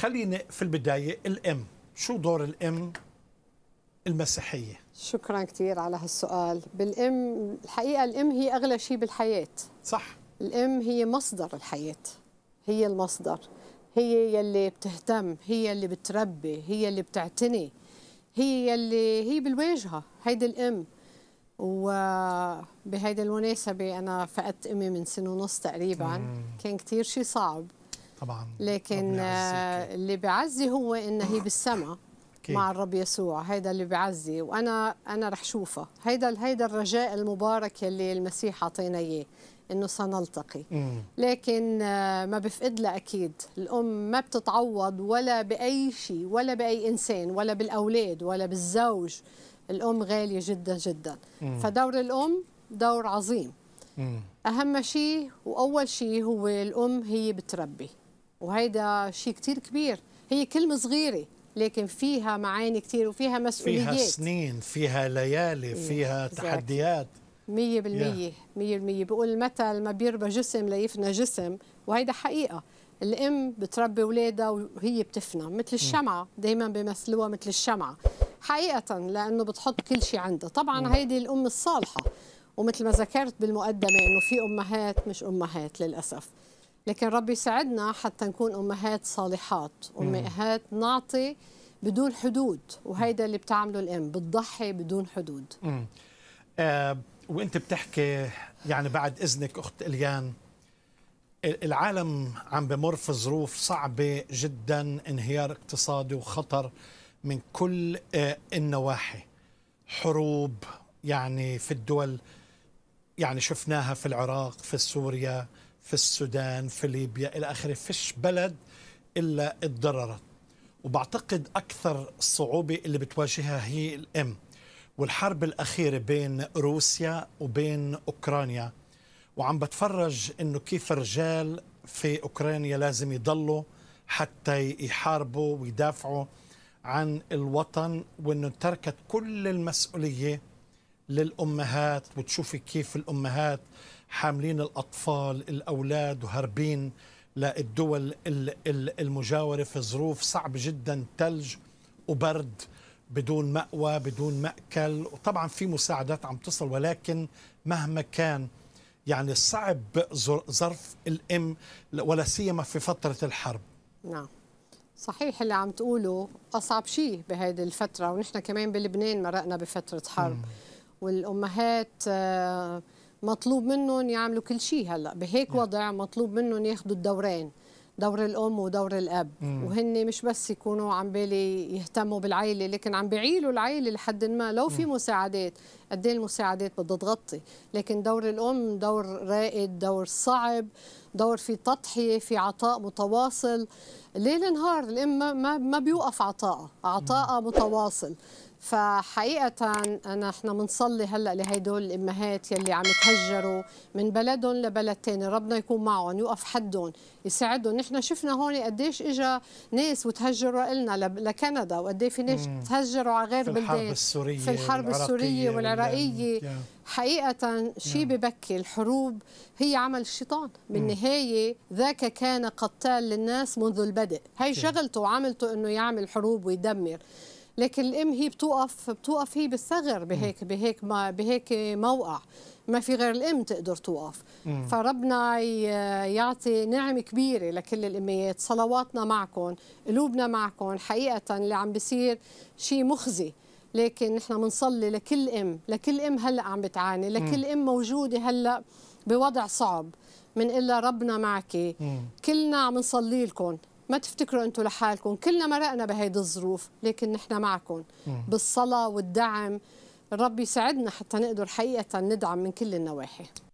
خلينا في البداية الأم، شو دور الأم المسيحية؟ شكرا كثير على هالسؤال. بالأم الحقيقة الأم هي أغلى شيء بالحياة، صح. الأم هي مصدر الحياة، هي المصدر، هي يلي بتهتم، هي اللي بتربي، هي اللي بتعتني، هي اللي هي بالواجهة، هيدي الأم. وبهيدي المناسبة أنا فقدت أمي من سنة ونص تقريبا، كان كثير شيء صعب طبعا، لكن اللي بعزي هو إنه هي بالسما مع الرب يسوع، هيدا اللي بعزي، وأنا رح شوفها، هيدا الرجاء المبارك اللي المسيح عطينا إياه، إنه سنلتقي. لكن ما بفقد لها أكيد، الأم ما بتتعوض ولا بأي شيء ولا بأي إنسان ولا بالأولاد ولا بالزوج، الأم غالية جدا جدا. فدور الأم دور عظيم. أهم شيء وأول شيء هو الأم هي بتربي، وهيدا شيء كتير كبير، هي كلمة صغيرة لكن فيها معاني كتير وفيها مسؤوليات، فيها سنين، فيها ليالي، فيها تحديات. 100% 100%. بقول المثل ما بيربى جسم ليفنى جسم، وهيدا حقيقة، الأم بتربي أولادها وهي بتفنى مثل الشمعة، دايما بيمثلوها مثل الشمعة حقيقة، لأنه بتحط كل شيء عندها. طبعا هيدي الأم الصالحة، ومثل ما ذكرت بالمقدمة إنه في أمهات مش أمهات للأسف، لكن ربي يساعدنا حتى نكون أمهات صالحات، أمهات نعطي بدون حدود، وهيدا اللي بتعمله الأم، بتضحي بدون حدود. وأنت بتحكي يعني بعد إذنك أخت إليان، العالم عم بمر في ظروف صعبة جدا، انهيار اقتصادي وخطر من كل النواحي، حروب يعني في الدول، يعني شفناها في العراق، في سوريا، في السودان، في ليبيا إلى آخره، فيش بلد إلا اتضررت. وبعتقد أكثر الصعوبة اللي بتواجهها هي الأم، والحرب الأخيرة بين روسيا وبين أوكرانيا، وعم بتفرج إنه كيف الرجال في أوكرانيا لازم يضلوا حتى يحاربوا ويدافعوا عن الوطن، وإنه تركت كل المسؤولية للأمهات، وتشوفي كيف الأمهات حاملين الأطفال الأولاد وهربين للدول المجاورة في ظروف صعبة جدا، تلج وبرد، بدون مأوى، بدون مأكل. وطبعا في مساعدات عم تصل، ولكن مهما كان يعني صعب ظرف الأم، ولا سيما في فترة الحرب. نعم صحيح اللي عم تقوله، أصعب شيء بهذه الفترة، ونحن كمان بلبنان مرقنا بفترة حرب، والأمهات مطلوب منهم يعملوا كل شيء. هلا بهيك وضع مطلوب منهم ياخذوا الدورين، دور الأم ودور الأب، وهن مش بس يكونوا عم بالي يهتموا بالعائلة، لكن عم بيعيلوا العائلة لحد ما، لو في مساعدات، قد ايه المساعدات بدها تغطي، لكن دور الأم دور رائد، دور صعب، دور في تضحية، في عطاء متواصل ليل نهار، الأم ما بيوقف عطاءها متواصل. فحقيقة احنا بنصلي هلا لهدول الامهات يلي عم يتهجروا من بلدهم لبلد ثاني، ربنا يكون معهم، يوقف حدهم، يساعدهم. نحن شفنا هون قديش اجى ناس وتهجروا لنا لكندا، وقد ايه في ناس تهجروا على غير بلدان، في الحرب السورية والعراقية. حقيقة شيء ببكي، الحروب هي عمل الشيطان بالنهاية، ذاك كان قتال للناس منذ البدء، هي شغلته وعملته انه يعمل حروب ويدمر. لكن الام هي بتوقف هي بالثغر، بهيك موقع ما في غير الام تقدر توقف. فربنا يعطي نعمه كبيره لكل الاميات، صلواتنا معكم، قلوبنا معكم. حقيقه اللي عم بيصير شيء مخزي، لكن نحن بنصلي لكل ام هلا عم بتعاني، لكل ام موجوده هلا بوضع صعب، بنقلها ربنا معك، كلنا عم نصلي لكم، ما تفتكروا أنتم لحالكم، كلنا مرقنا بهيدي الظروف، لكن نحن معكم بالصلاة والدعم. الرب يساعدنا حتى نقدر حقيقة ندعم من كل النواحي.